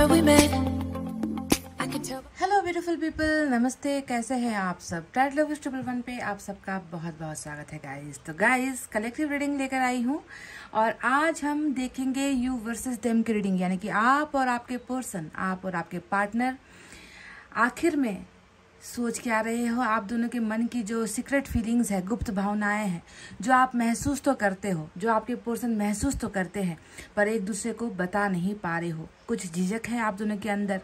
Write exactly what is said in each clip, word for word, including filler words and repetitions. Hello beautiful people, नमस्ते। कैसे हैं आप सब? टाइट लविश ट्रिपल वन पे आप सबका बहुत बहुत स्वागत है गाइज। तो गाइज कलेक्टिव रीडिंग लेकर आई हूँ और आज हम देखेंगे यू वर्सेस देम की रीडिंग, यानी कि आप और आपके पर्सन, आप और आपके पार्टनर आखिर में सोच के आ रहे हो। आप दोनों के मन की जो सीक्रेट फीलिंग्स है, गुप्त भावनाएं हैं, जो आप महसूस तो करते हो, जो आपके पर्सन महसूस तो करते हैं पर एक दूसरे को बता नहीं पा रहे हो। कुछ झिझक है आप दोनों के अंदर,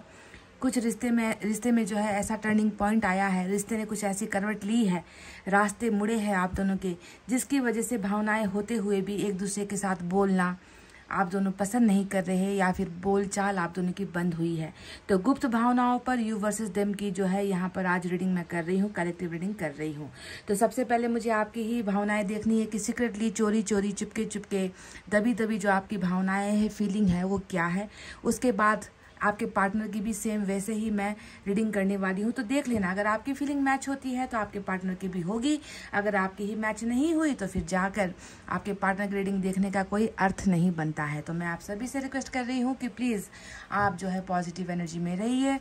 कुछ रिश्ते में रिश्ते में जो है ऐसा टर्निंग पॉइंट आया है, रिश्ते ने कुछ ऐसी करवट ली है, रास्ते मुड़े हैं आप दोनों के, जिसकी वजह से भावनाएं होते हुए भी एक दूसरे के साथ बोलना आप दोनों पसंद नहीं कर रहे, या फिर बोलचाल आप दोनों की बंद हुई है। तो गुप्त भावनाओं पर यू वर्सेस देम की जो है यहाँ पर आज रीडिंग मैं कर रही हूँ, कलेक्टिव रीडिंग कर रही हूँ। तो सबसे पहले मुझे आपकी ही भावनाएं देखनी है कि सीक्रेटली, चोरी चोरी, चुपके चुपके, दबी दबी जो आपकी भावनाएं हैं, फीलिंग है, वो क्या है। उसके बाद आपके पार्टनर की भी सेम वैसे ही मैं रीडिंग करने वाली हूँ। तो देख लेना, अगर आपकी फीलिंग मैच होती है तो आपके पार्टनर की भी होगी, अगर आपकी ही मैच नहीं हुई तो फिर जाकर आपके पार्टनर की रीडिंग देखने का कोई अर्थ नहीं बनता है। तो मैं आप सभी से रिक्वेस्ट कर रही हूँ कि प्लीज़ आप जो है पॉजिटिव एनर्जी में रहिए,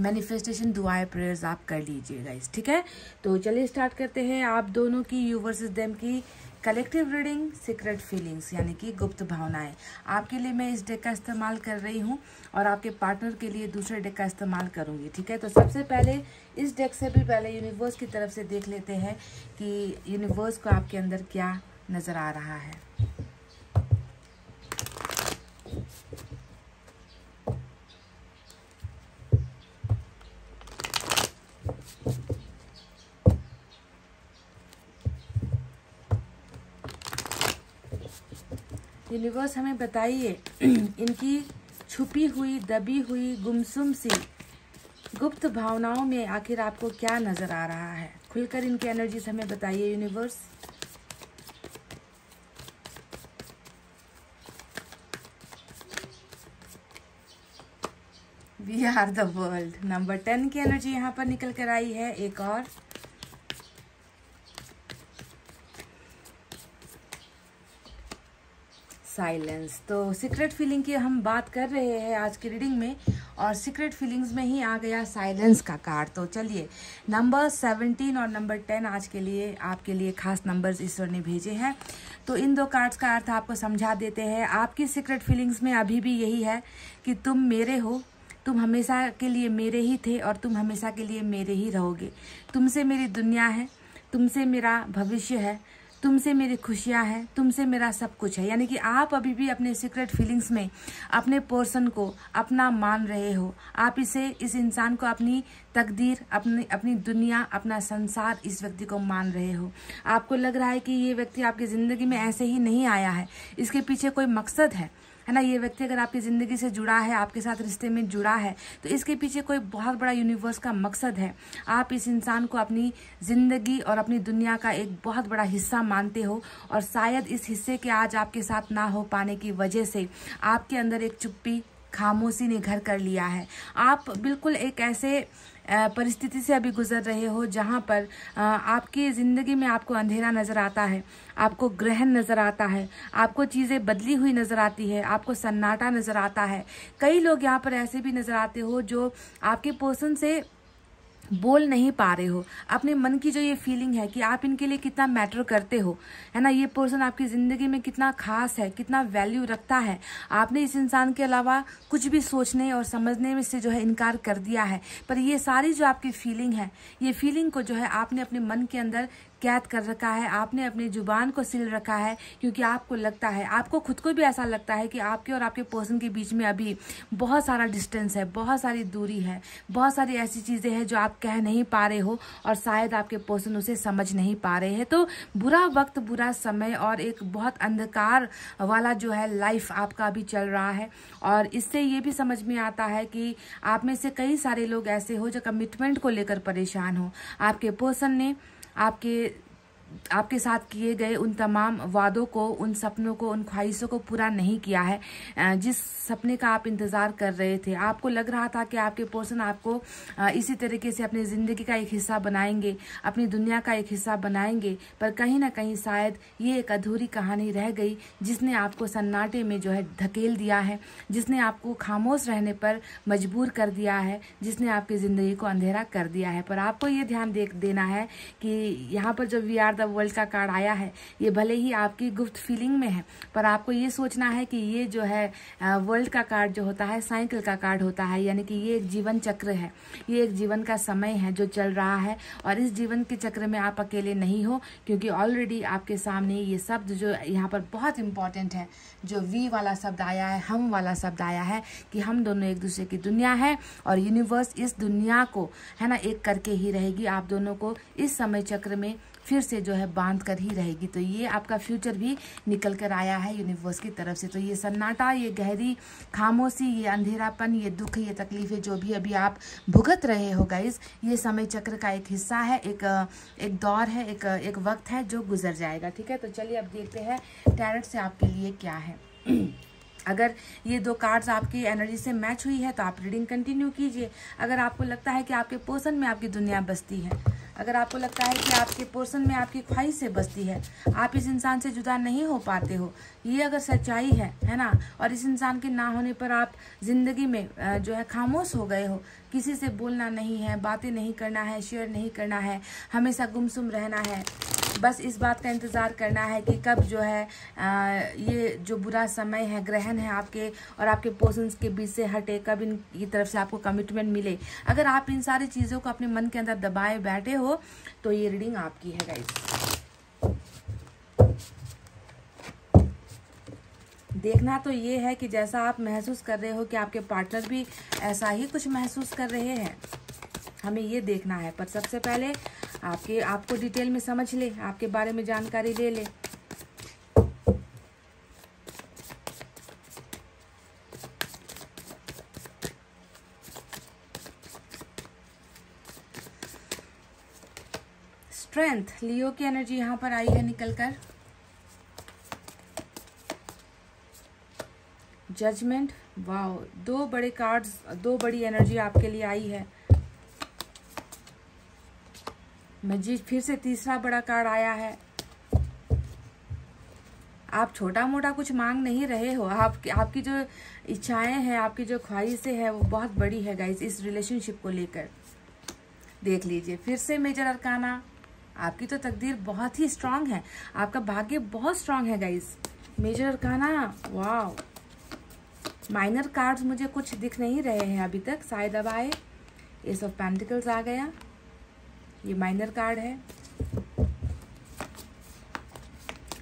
मैनिफेस्टेशन, दुआएं, प्रेयर्स आप कर लीजिए गाइस, ठीक है। तो चलिए स्टार्ट करते हैं आप दोनों की यू वर्सेस देम की कलेक्टिव रीडिंग। सीक्रेट फीलिंग्स यानी कि गुप्त भावनाएं आपके लिए मैं इस डेक का इस्तेमाल कर रही हूं और आपके पार्टनर के लिए दूसरे डेक का इस्तेमाल करूंगी, ठीक है। तो सबसे पहले इस डेक से भी पहले यूनिवर्स की तरफ से देख लेते हैं कि यूनिवर्स को आपके अंदर क्या नज़र आ रहा है। यूनिवर्स हमें बताइए इनकी छुपी हुई, दबी हुई, गुमसुम सी गुप्त भावनाओं में आखिर आपको क्या नजर आ रहा है। खुलकर इनकी एनर्जीज हमें बताइए universe. We are the world, number ten की एनर्जी यहाँ पर निकल कर आई है। एक और साइलेंस। तो सीक्रेट फीलिंग की हम बात कर रहे हैं आज की रीडिंग में और सीक्रेट फीलिंग्स में ही आ गया साइलेंस का कार्ड। तो चलिए, नंबर सेवनटीन और नंबर टेन आज के लिए आपके लिए खास नंबर्स ईश्वर ने भेजे हैं। तो इन दो कार्ड्स का अर्थ आपको समझा देते हैं। आपकी सीक्रेट फीलिंग्स में अभी भी यही है कि तुम मेरे हो, तुम हमेशा के लिए मेरे ही थे और तुम हमेशा के लिए मेरे ही रहोगे। तुमसे मेरी दुनिया है, तुमसे मेरा भविष्य है, तुमसे मेरी खुशियां हैं, तुमसे मेरा सब कुछ है। यानी कि आप अभी भी अपने सीक्रेट फीलिंग्स में अपने पर्सन को अपना मान रहे हो। आप इसे, इस इंसान को अपनी तकदीर, अपनी अपनी दुनिया, अपना संसार, इस व्यक्ति को मान रहे हो। आपको लग रहा है कि ये व्यक्ति आपकी ज़िंदगी में ऐसे ही नहीं आया है, इसके पीछे कोई मकसद है, है ना। ये व्यक्ति अगर आपकी ज़िंदगी से जुड़ा है, आपके साथ रिश्ते में जुड़ा है, तो इसके पीछे कोई बहुत बड़ा यूनिवर्स का मकसद है। आप इस इंसान को अपनी ज़िंदगी और अपनी दुनिया का एक बहुत बड़ा हिस्सा मानते हो और शायद इस हिस्से के आज आपके साथ ना हो पाने की वजह से आपके अंदर एक चुप्पी, खामोशी ने घर कर लिया है। आप बिल्कुल एक ऐसे परिस्थिति से अभी गुजर रहे हो जहाँ पर आपकी ज़िंदगी में आपको अंधेरा नज़र आता है, आपको ग्रहण नज़र आता है, आपको चीज़ें बदली हुई नज़र आती है, आपको सन्नाटा नज़र आता है। कई लोग यहाँ पर ऐसे भी नज़र आते हो जो आपके पर्सन से बोल नहीं पा रहे हो। अपने मन की जो ये फीलिंग है कि आप इनके लिए कितना मैटर करते हो, है ना, ये पर्सन आपकी ज़िंदगी में कितना खास है, कितना वैल्यू रखता है, आपने इस इंसान के अलावा कुछ भी सोचने और समझने में से जो है इनकार कर दिया है। पर ये सारी जो आपकी फीलिंग है, ये फीलिंग को जो है आपने अपने मन के अंदर कैद कर रखा है, आपने अपनी ज़ुबान को सील रखा है, क्योंकि आपको लगता है, आपको खुद को भी ऐसा लगता है कि आपके और आपके पर्सन के बीच में अभी बहुत सारा डिस्टेंस है, बहुत सारी दूरी है, बहुत सारी ऐसी चीज़ें हैं जो आप कह नहीं पा रहे हो और शायद आपके पर्सन उसे समझ नहीं पा रहे हैं। तो बुरा वक्त, बुरा समय और एक बहुत अंधकार वाला जो है लाइफ आपका अभी चल रहा है। और इससे ये भी समझ में आता है कि आप में से कई सारे लोग ऐसे हो जो कमिटमेंट को लेकर परेशान हो। आपके पर्सन ने आपके आपके साथ किए गए उन तमाम वादों को, उन सपनों को, उन ख्वाहिशों को पूरा नहीं किया है जिस सपने का आप इंतज़ार कर रहे थे। आपको लग रहा था कि आपके पर्सन आपको इसी तरीके से अपनी ज़िंदगी का एक हिस्सा बनाएंगे, अपनी दुनिया का एक हिस्सा बनाएंगे, पर कहीं ना कहीं शायद ये एक अधूरी कहानी रह गई जिसने आपको सन्नाटे में जो है धकेल दिया है, जिसने आपको खामोश रहने पर मजबूर कर दिया है, जिसने आपकी ज़िंदगी को अंधेरा कर दिया है। पर आपको ये ध्यान देख देना है कि यहाँ पर जो वी आर द वर्ल्ड का कार्ड आया है, ये भले ही आपकी गुप्त फीलिंग में है, पर आपको ये सोचना है कि ये जो है वर्ल्ड का कार्ड जो होता है साइकिल का कार्ड होता है, यानी कि ये एक जीवन चक्र है, ये एक जीवन का समय है जो चल रहा है। और इस जीवन के चक्र में आप अकेले नहीं हो, क्योंकि ऑलरेडी आपके सामने ये शब्द जो यहाँ पर बहुत इंपॉर्टेंट है, जो वी वाला शब्द आया है, हम वाला शब्द आया है, कि हम दोनों एक दूसरे की दुनिया है और यूनिवर्स इस दुनिया को है ना एक करके ही रहेगी, आप दोनों को इस समय चक्र में फिर से जो है बांध कर ही रहेगी। तो ये आपका फ्यूचर भी निकल कर आया है यूनिवर्स की तरफ से। तो ये सन्नाटा, ये गहरी खामोशी, ये अंधेरापन, ये दुख, ये तकलीफें जो भी अभी आप भुगत रहे हो गाइस, ये समय चक्र का एक हिस्सा है, एक एक दौर है, एक एक वक्त है जो गुजर जाएगा। ठीक है, तो चलिए अब देखते हैं टैरोट से आपके लिए क्या है। अगर ये दो कार्ड्स आपकी एनर्जी से मैच हुई है तो आप रीडिंग कंटिन्यू कीजिए। अगर आपको लगता है कि आपके पोर्शन में आपकी दुनिया बसती है, अगर आपको लगता है कि आपके पोर्शन में आपकी ख्वाहिश से बसती है, आप इस इंसान से जुदा नहीं हो पाते हो, ये अगर सच्चाई है है ना, और इस इंसान के ना होने पर आप ज़िंदगी में जो है खामोश हो गए हो, किसी से बोलना नहीं है, बातें नहीं करना है, शेयर नहीं करना है, हमेशा गुमसुम रहना है, बस इस बात का इंतज़ार करना है कि कब जो है आ, ये जो बुरा समय है, ग्रहण है आपके और आपके पोर्शंस के बीच से हटे, कब इनकी तरफ से आपको कमिटमेंट मिले। अगर आप इन सारी चीज़ों को अपने मन के अंदर दबाए बैठे हो तो ये रीडिंग आपकी है गाइस। देखना तो ये है कि जैसा आप महसूस कर रहे हो कि आपके पार्टनर भी ऐसा ही कुछ महसूस कर रहे हैं, हमें ये देखना है। पर सबसे पहले आपके आपको डिटेल में समझ ले, आपके बारे में जानकारी ले ले। स्ट्रेंथ, लियो की एनर्जी यहाँ पर आई है निकलकर। जजमेंट, वाओ, दो बड़े कार्ड्स, दो बड़ी एनर्जी आपके लिए आई है। मजीद, फिर से तीसरा बड़ा कार्ड आया है। आप छोटा मोटा कुछ मांग नहीं रहे हो, आप, आपकी जो इच्छाएं हैं, आपकी जो ख्वाहिशें हैं वो बहुत बड़ी है गाइस इस रिलेशनशिप को लेकर। देख लीजिए, फिर से मेजर अरकाना। आपकी तो तकदीर बहुत ही स्ट्रांग है, आपका भाग्य बहुत स्ट्रांग है guys. Major arcana, wow. Minor cards मुझे कुछ दिख नहीं रहे हैं अभी तक, शायद अब आए। एस ऑफ पेंटिकल्स आ गया, ये माइनर कार्ड है।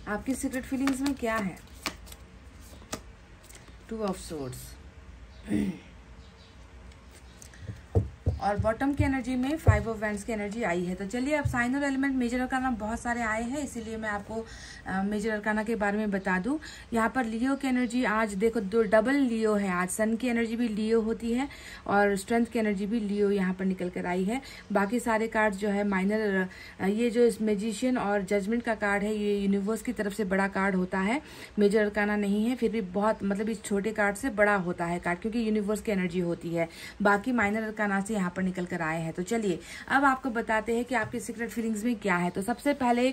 आपकी सीक्रेट फीलिंग्स में क्या है? टू ऑफ सोर्ड्स और बॉटम की एनर्जी में फाइव ऑफ वैंड्स की एनर्जी आई है। तो चलिए, अब साइन और एलिमेंट मेजर अरकाना बहुत सारे आए हैं, इसीलिए मैं आपको आ, मेजर अरकाना के बारे में बता दूं। यहाँ पर लियो की एनर्जी आज देखो, दो डबल लियो है आज। सन की एनर्जी भी लियो होती है और स्ट्रेंथ की एनर्जी भी लियो यहाँ पर निकल कर आई है। बाकी सारे कार्ड जो है माइनर, ये जो मैजिशियन और जजमेंट का कार्ड है ये यूनिवर्स की तरफ से बड़ा कार्ड होता है, मेजर अरकाना नहीं है, फिर भी बहुत मतलब इस छोटे कार्ड से बड़ा होता है कार्ड, क्योंकि यूनिवर्स की एनर्जी होती है। बाकी माइनर अरकाना से यहाँ पर निकल कर आए हैं। तो चलिए अब आपको बताते हैं कि आपकी सीक्रेट फीलिंग्स में क्या है। तो सबसे पहले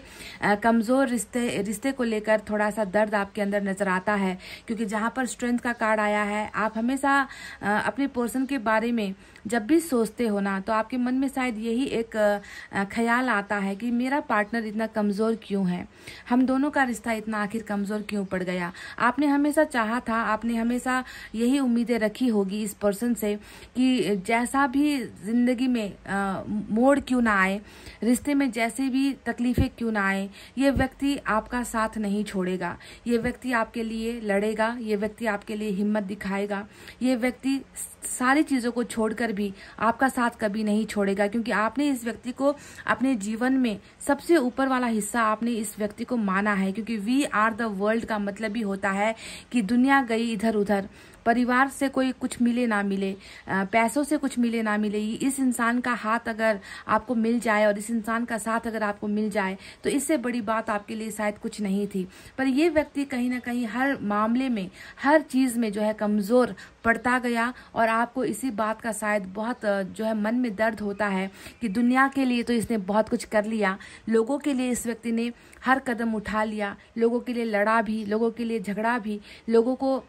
कमजोर रिश्ते रिश्ते को लेकर थोड़ा सा दर्द आपके अंदर नजर आता है, क्योंकि जहाँ पर स्ट्रेंथ का कार्ड आया है, आप हमेशा अपने पर्सन के बारे में जब भी सोचते हो ना तो आपके मन में शायद यही एक ख्याल आता है कि मेरा पार्टनर इतना कमज़ोर क्यों है, हम दोनों का रिश्ता इतना आखिर कमज़ोर क्यों पड़ गया। आपने हमेशा चाहा था, आपने हमेशा यही उम्मीदें रखी होगी इस पर्सन से कि जैसा भी जिंदगी में आ, मोड़ क्यों ना आए, रिश्ते में जैसे भी तकलीफ़ें क्यों ना आए, ये व्यक्ति आपका साथ नहीं छोड़ेगा, ये व्यक्ति आपके लिए लड़ेगा, ये व्यक्ति आपके लिए हिम्मत दिखाएगा, ये व्यक्ति सारी चीज़ों को छोड़कर भी आपका साथ कभी नहीं छोड़ेगा, क्योंकि आपने इस व्यक्ति को अपने जीवन में सबसे ऊपर वाला हिस्सा आपने इस व्यक्ति को माना है। क्योंकि वी आर द वर्ल्ड का मतलब भी होता है कि दुनिया गई इधर उधर, परिवार से कोई कुछ मिले ना मिले, पैसों से कुछ मिले ना मिले, इस इंसान का हाथ अगर आपको मिल जाए और इस इंसान का साथ अगर आपको मिल जाए तो इससे बड़ी बात आपके लिए शायद कुछ नहीं थी। पर ये व्यक्ति कहीं ना कहीं हर मामले में, हर चीज़ में जो है कमज़ोर पड़ता गया और आपको इसी बात का शायद बहुत जो है मन में दर्द होता है कि दुनिया के लिए तो इसने बहुत कुछ कर लिया, लोगों के लिए इस व्यक्ति ने हर कदम उठा लिया, लोगों के लिए लड़ा भी, लोगों के लिए झगड़ा भी, लोगों को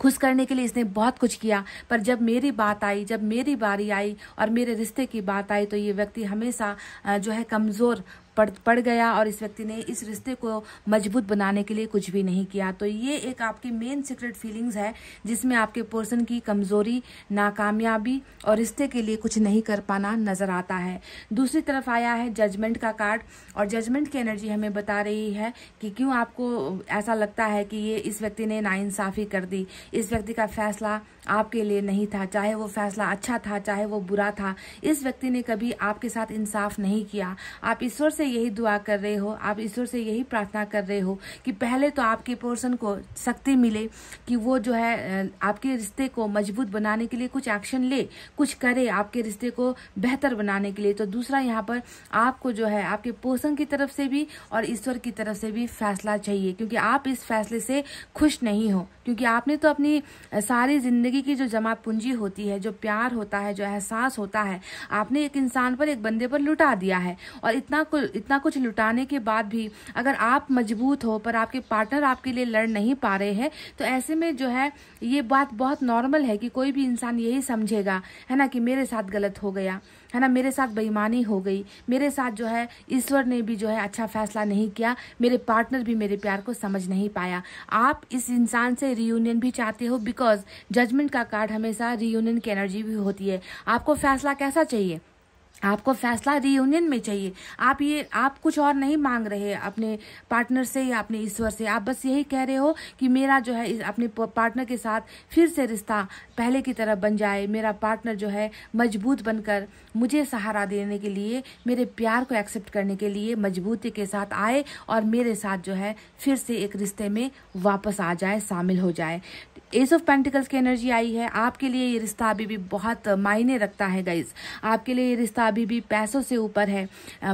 खुश करने के लिए इसने बहुत कुछ किया, पर जब मेरी बात आई, जब मेरी बारी आई और मेरे रिश्ते की बात आई तो ये व्यक्ति हमेशा जो है कमज़ोर पड़ पड़ गया और इस व्यक्ति ने इस रिश्ते को मजबूत बनाने के लिए कुछ भी नहीं किया। तो ये एक आपकी मेन सीक्रेट फीलिंग्स है जिसमें आपके पर्सन की कमज़ोरी, नाकामयाबी और रिश्ते के लिए कुछ नहीं कर पाना नज़र आता है। दूसरी तरफ आया है जजमेंट का कार्ड और जजमेंट की एनर्जी हमें बता रही है कि क्यों आपको ऐसा लगता है कि ये इस व्यक्ति ने नाइंसाफ़ी कर दी, इस व्यक्ति का फैसला आपके लिए नहीं था, चाहे वो फैसला अच्छा था चाहे वो बुरा था, इस व्यक्ति ने कभी आपके साथ इंसाफ नहीं किया। आप ईश्वर से यही दुआ कर रहे हो, आप ईश्वर से यही प्रार्थना कर रहे हो कि पहले तो आपके पर्सन को शक्ति मिले कि वो जो है आपके रिश्ते को मजबूत बनाने के लिए कुछ एक्शन ले, कुछ करे आपके रिश्ते को बेहतर बनाने के लिए। तो दूसरा यहाँ पर आपको जो है आपके पर्सन की तरफ से भी और ईश्वर की तरफ से भी फैसला चाहिए, क्योंकि आप इस फैसले से खुश नहीं हो, क्योंकि आपने तो अपनी सारी जिंदगी की जो जमा पूंजी होती है, जो प्यार होता है, जो एहसास होता है, आपने एक इंसान पर, एक बंदे पर लुटा दिया है। और इतना कुछ इतना कुछ लुटाने के बाद भी अगर आप मजबूत हो पर आपके पार्टनर आपके लिए लड़ नहीं पा रहे हैं तो ऐसे में जो है ये बात बहुत नॉर्मल है कि कोई भी इंसान यही समझेगा है ना कि मेरे साथ गलत हो गया, है ना, मेरे साथ बेईमानी हो गई, मेरे साथ जो है ईश्वर ने भी जो है अच्छा फैसला नहीं किया, मेरे पार्टनर भी मेरे प्यार को समझ नहीं पाया। आप इस इंसान से रियूनियन भी चाहते हो बिकॉज जजमेंट का कार्ड हमेशा रियूनियन की एनर्जी भी होती है। आपको फैसला कैसा चाहिए? आपको फैसला रियूनियन में चाहिए। आप ये आप कुछ और नहीं मांग रहे अपने पार्टनर से या अपने ईश्वर से, आप बस यही कह रहे हो कि मेरा जो है अपने पार्टनर के साथ फिर से रिश्ता पहले की तरह बन जाए, मेरा पार्टनर जो है मजबूत बनकर मुझे सहारा देने के लिए, मेरे प्यार को एक्सेप्ट करने के लिए मजबूती के साथ आए और मेरे साथ जो है फिर से एक रिश्ते में वापस आ जाए, शामिल हो जाए। एस ऑफ पेंटिकल्स की एनर्जी आई है। आपके लिए ये रिश्ता अभी भी बहुत मायने रखता है गाइज, आपके लिए ये रिश्ता अभी भी पैसों से ऊपर है,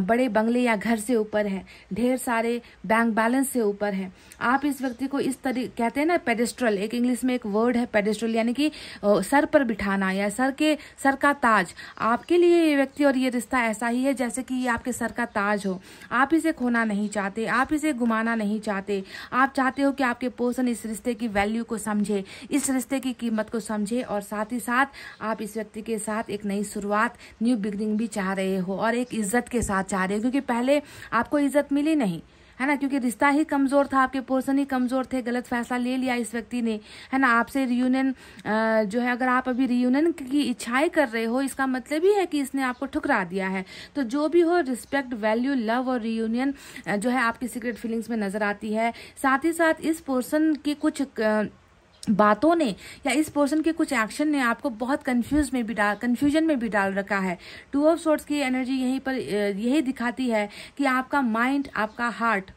बड़े बंगले या घर से ऊपर है, ढेर सारे बैंक बैलेंस से ऊपर है। आप इस व्यक्ति को इस तरीके कहते हैं ना पेडेस्ट्रल, एक इंग्लिश में एक वर्ड है पेडेस्ट्रल, यानी कि सर पर बिठाना या सर के सर का ताज। आपके लिए ये व्यक्ति और ये रिश्ता ऐसा ही है जैसे कि ये आपके सर का ताज हो। आप इसे खोना नहीं चाहते, आप इसे गुमाना नहीं चाहते, आप चाहते हो कि आपके पर्सन इस रिश्ते की वैल्यू को समझे, इस रिश्ते की कीमत को समझे और साथ ही साथ आप इस व्यक्ति के साथ एक नई शुरुआत, न्यू बिगनिंग भी चाह रहे हो और एक इज्जत के साथ चाह रहे हो, क्योंकि पहले आपको इज्जत मिली नहीं, है ना, क्योंकि रिश्ता ही कमज़ोर था, आपके पर्सन ही कमज़ोर थे, गलत फैसला ले लिया इस व्यक्ति ने, है ना। आपसे रियूनियन जो है, अगर आप अभी रियूनियन की इच्छाएं कर रहे हो, इसका मतलब ही है कि इसने आपको ठुकरा दिया है। तो जो भी हो, रिस्पेक्ट, वैल्यू, लव और रियूनियन जो है आपकी सीक्रेट फीलिंग्स में नज़र आती है। साथ ही साथ इस पर्सन की कुछ बातों ने या इस पर्सन के कुछ एक्शन ने आपको बहुत कंफ्यूज में भी डाल कन्फ्यूजन में भी डाल रखा है। टू ऑफ सोर्ट्स की एनर्जी यहीं पर यही दिखाती है कि आपका माइंड, आपका हार्ट,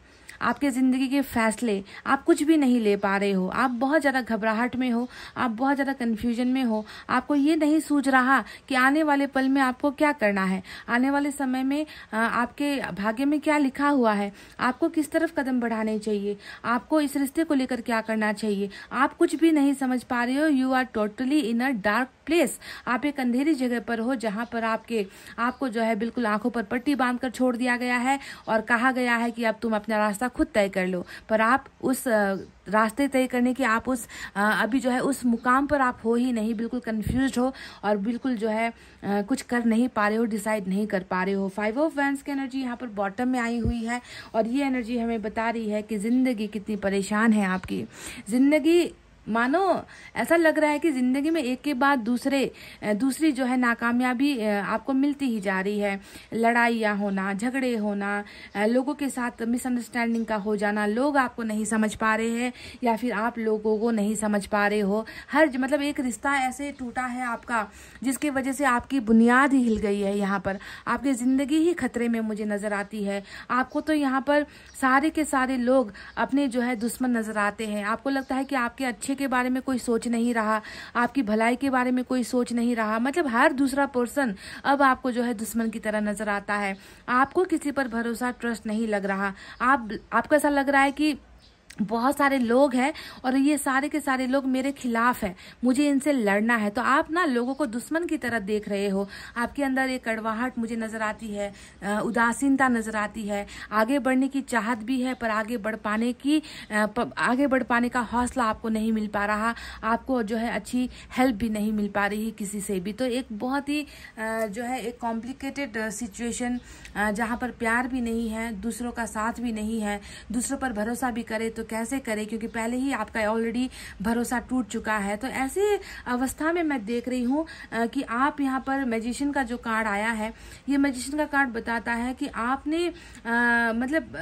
आपके ज़िंदगी के फैसले, आप कुछ भी नहीं ले पा रहे हो, आप बहुत ज़्यादा घबराहट में हो, आप बहुत ज़्यादा कन्फ्यूजन में हो, आपको ये नहीं सूझ रहा कि आने वाले पल में आपको क्या करना है, आने वाले समय में आपके भाग्य में क्या लिखा हुआ है, आपको किस तरफ कदम बढ़ाने चाहिए, आपको इस रिश्ते को लेकर क्या करना चाहिए, आप कुछ भी नहीं समझ पा रहे हो। You are totally in a dark place, आप एक अंधेरी जगह पर हो जहाँ पर आपके आपको जो है बिल्कुल आँखों पर पट्टी बांध कर छोड़ दिया गया है और कहा गया है कि अब तुम अपना रास्ता खुद तय कर लो। पर आप उस रास्ते तय करने की आप उस अभी जो है उस मुकाम पर आप हो ही नहीं, बिल्कुल कंफ्यूज्ड हो और बिल्कुल जो है कुछ कर नहीं पा रहे हो, डिसाइड नहीं कर पा रहे हो। फाइव ऑफ वैंड्स की एनर्जी यहाँ पर बॉटम में आई हुई है और ये एनर्जी हमें बता रही है कि ज़िंदगी कितनी परेशान है आपकी। ज़िंदगी मानो ऐसा लग रहा है कि ज़िंदगी में एक के बाद दूसरे दूसरी जो है नाकामयाबी आपको मिलती ही जा रही है। लड़ाइयाँ होना, झगड़े होना, लोगों के साथ मिसअंडरस्टैंडिंग का हो जाना, लोग आपको नहीं समझ पा रहे हैं या फिर आप लोगों को नहीं समझ पा रहे हो। हर मतलब एक रिश्ता ऐसे टूटा है आपका जिसकी वजह से आपकी बुनियाद ही हिल गई है। यहाँ पर आपकी ज़िंदगी ही खतरे में मुझे नज़र आती है। आपको तो यहाँ पर सारे के सारे लोग अपने जो है दुश्मन नज़र आते हैं। आपको लगता है कि आपके अच्छे के बारे में कोई सोच नहीं रहा, आपकी भलाई के बारे में कोई सोच नहीं रहा। मतलब हर दूसरा पर्सन अब आपको जो है दुश्मन की तरह नजर आता है। आपको किसी पर भरोसा, ट्रस्ट नहीं लग रहा। आप आपको ऐसा लग रहा है कि बहुत सारे लोग हैं और ये सारे के सारे लोग मेरे खिलाफ हैं, मुझे इनसे लड़ना है। तो आप ना लोगों को दुश्मन की तरह देख रहे हो। आपके अंदर एक कड़वाहट मुझे नज़र आती है, उदासीनता नज़र आती है। आगे बढ़ने की चाहत भी है पर आगे बढ़ पाने की आगे बढ़ पाने का हौसला आपको नहीं मिल पा रहा। आपको जो है अच्छी हेल्प भी नहीं मिल पा रही किसी से भी। तो एक बहुत ही जो है एक कॉम्प्लिकेटेड सिचुएशन जहाँ पर प्यार भी नहीं है, दूसरों का साथ भी नहीं है। दूसरों पर भरोसा भी करे तो कैसे करें, क्योंकि पहले ही आपका ऑलरेडी भरोसा टूट चुका है। तो ऐसी अवस्था में मैं देख रही हूँ कि आप यहाँ पर मैजिशियन का जो कार्ड आया है, ये मैजिशियन का कार्ड बताता है कि आपने आ, मतलब आ,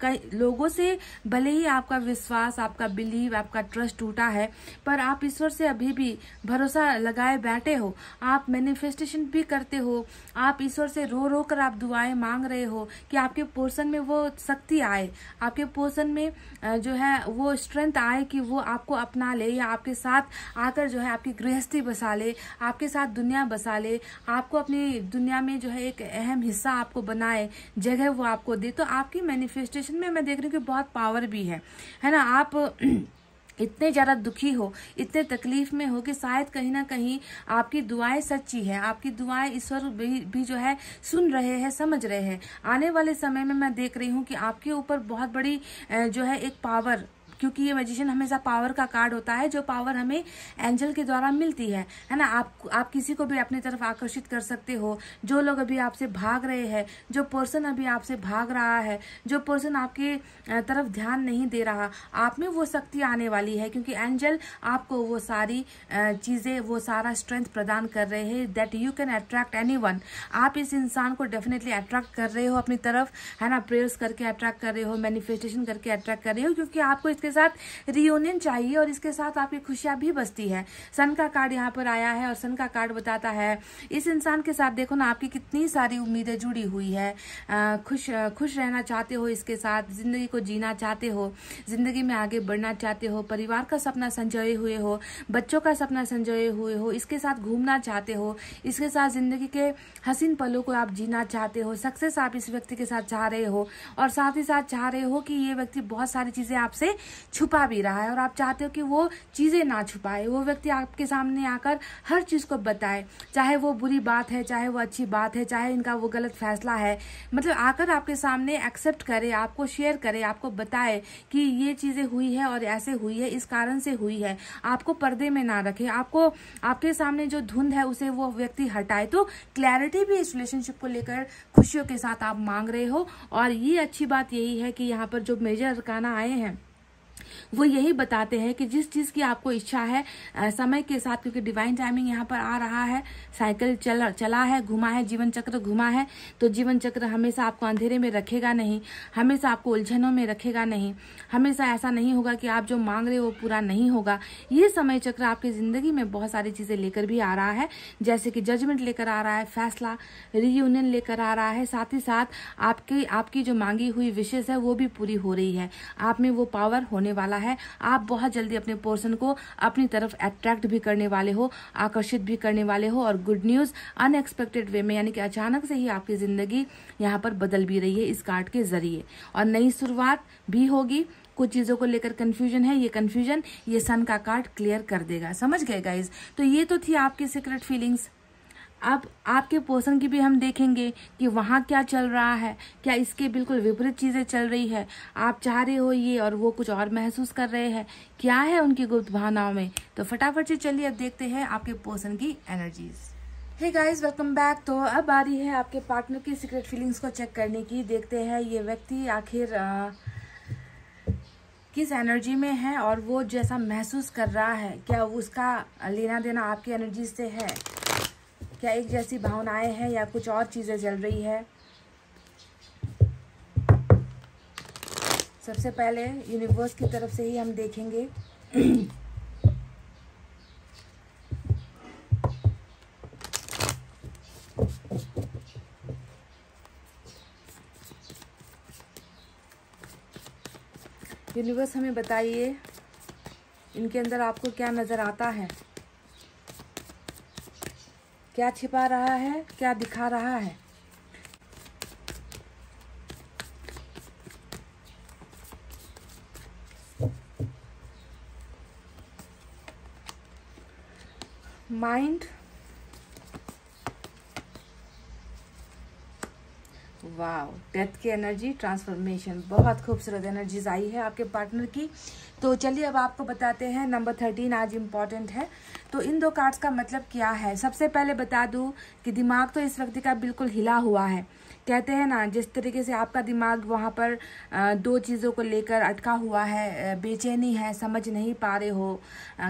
कई लोगों से भले ही आपका विश्वास, आपका बिलीव, आपका ट्रस्ट टूटा है पर आप ईश्वर से अभी भी भरोसा लगाए बैठे हो। आप मैनिफेस्टेशन भी करते हो, आप ईश्वर से रो रो कर आप दुआएं मांग रहे हो कि आपके पोर्शन में वो शक्ति आए, आपके पोर्शन में आ, जो है वो स्ट्रेंथ आए कि वो आपको अपना ले या आपके साथ आकर जो है आपकी गृहस्थी बसा ले, आपके साथ दुनिया बसा ले, आपको अपनी दुनिया में जो है एक अहम हिस्सा आपको बनाए, जगह वो आपको दे। तो आपकी मैनिफेस्टेशन में मैं देख रही हूँ कि बहुत पावर भी है, है ना। आप इतने ज़्यादा दुखी हो, इतने तकलीफ में हो कि शायद कहीं ना कहीं आपकी दुआएं सच्ची है, आपकी दुआएं ईश्वर भी, भी जो है सुन रहे हैं, समझ रहे हैं। आने वाले समय में मैं देख रही हूँ कि आपके ऊपर बहुत बड़ी जो है एक पावर, क्योंकि ये मैजिशियन हमेशा पावर का कार्ड होता है, जो पावर हमें एंजल के द्वारा मिलती है, है ना। आप आप किसी को भी अपनी तरफ आकर्षित कर सकते हो। जो लोग अभी आपसे भाग रहे हैं, जो पर्सन अभी आपसे भाग रहा है, जो पर्सन आपके तरफ ध्यान नहीं दे रहा, आप में वो शक्ति आने वाली है, क्योंकि एंजल आपको वो सारी चीज़ें, वो सारा स्ट्रेंथ प्रदान कर रहे हैं। That you can attract anyone. आप इस इंसान को डेफिनेटली अट्रैक्ट कर रहे हो अपनी तरफ, है ना। प्रेयर्स करके अट्रैक्ट कर रहे हो, मैनिफेस्टेशन करके अट्रैक्ट कर रहे हो, क्योंकि आपको इसके साथ रियूनियन चाहिए और इसके साथ आपकी खुशियां भी बसती है। सन का कार्ड यहाँ पर आया है और सन का कार्ड बताता है इस इंसान के साथ देखो ना आपकी कितनी सारी उम्मीदें जुड़ी हुई है। आ, खुश खुश रहना चाहते हो, इसके साथ जिंदगी को जीना चाहते हो, जिंदगी में आगे बढ़ना चाहते हो, परिवार का सपना संजोए हुए हो, बच्चों का सपना संजोए हुए हो, इसके साथ घूमना चाहते हो, इसके साथ जिंदगी के हसीन पलों को आप जीना चाहते हो। सक्सेस आप इस व्यक्ति के साथ चाह रहे हो और साथ ही साथ चाह रहे हो कि ये व्यक्ति बहुत सारी चीजें आपसे छुपा भी रहा है और आप चाहते हो कि वो चीज़ें ना छुपाए, वो व्यक्ति आपके सामने आकर हर चीज़ को बताए, चाहे वो बुरी बात है, चाहे वो अच्छी बात है, चाहे इनका वो गलत फैसला है, मतलब आकर आपके सामने एक्सेप्ट करे, आपको शेयर करे, आपको बताए कि ये चीज़ें हुई है और ऐसे हुई है, इस कारण से हुई है। आपको पर्दे में ना रखे, आपको आपके सामने जो धुंध है उसे वो व्यक्ति हटाए। तो क्लैरिटी भी इस रिलेशनशिप को लेकर खुशियों के साथ आप मांग रहे हो। और ये अच्छी बात यही है कि यहाँ पर जो मेजर अरकाना आए हैं वो यही बताते हैं कि जिस चीज़ की आपको इच्छा है समय के साथ, क्योंकि डिवाइन टाइमिंग यहाँ पर आ रहा है, साइकिल चला चला है, घुमा है, जीवन चक्र घुमा है। तो जीवन चक्र हमेशा आपको अंधेरे में रखेगा नहीं, हमेशा आपको उलझनों में रखेगा नहीं, हमेशा ऐसा नहीं होगा कि आप जो मांग रहे हो वो पूरा नहीं होगा। ये समय चक्र आपकी ज़िंदगी में बहुत सारी चीज़ें लेकर भी आ रहा है, जैसे कि जजमेंट लेकर आ रहा है, फैसला, रियूनियन लेकर आ रहा है। साथ ही साथ आपकी आपकी जो मांगी हुई विशेष है वो भी पूरी हो रही है। आप में वो पावर होने वाला है। आप बहुत जल्दी अपने पर्सन को अपनी तरफ अट्रैक्ट भी करने वाले हो, आकर्षित भी करने वाले हो। और गुड न्यूज़ अनएक्सपेक्टेड वे में, यानी कि अचानक से ही आपकी ज़िंदगी यहाँ पर बदल भी रही है इस कार्ड के ज़रिए, और नई शुरुआत भी होगी। कुछ चीज़ों को लेकर कन्फ्यूजन है, ये कन्फ्यूजन ये सन का कार्ड क्लियर कर देगा। समझ गए गाइज? तो ये तो थी आपकी सीक्रेट फीलिंग्स। अब आपके पोर्शन की भी हम देखेंगे कि वहाँ क्या चल रहा है, क्या इसके बिल्कुल विपरीत चीज़ें चल रही है। आप चाह रहे हो ये और वो कुछ और महसूस कर रहे हैं, क्या है उनकी गुप्त भावनाओं में। तो फटाफट से चलिए अब देखते हैं आपके पोर्शन की energies. Hey guys, welcome back. तो अब आ रही है आपके पार्टनर की सीक्रेट फीलिंग्स को चेक करने की। देखते हैं ये व्यक्ति आखिर आ, किस एनर्जी में है और वो जैसा महसूस कर रहा है, क्या उसका लेना देना आपकी एनर्जी से है, क्या एक जैसी भावनाएं हैं या कुछ और चीज़ें चल रही है। सबसे पहले यूनिवर्स की तरफ से ही हम देखेंगे। यूनिवर्स हमें बताइए इनके अंदर आपको क्या नज़र आता है, क्या छिपा रहा है, क्या दिखा रहा है। माइंड, वाव, डेथ की एनर्जी, ट्रांसफॉर्मेशन, बहुत खूबसूरत एनर्जीज आई है आपके पार्टनर की। तो चलिए अब आपको बताते हैं नंबर थर्टीन आज इम्पॉर्टेंट है, तो इन दो कार्ड्स का मतलब क्या है। सबसे पहले बता दूं कि दिमाग तो इस व्यक्ति का बिल्कुल हिला हुआ है। कहते हैं ना जिस तरीके से आपका दिमाग वहाँ पर दो चीज़ों को लेकर अटका हुआ है, बेचैनी है, समझ नहीं पा रहे हो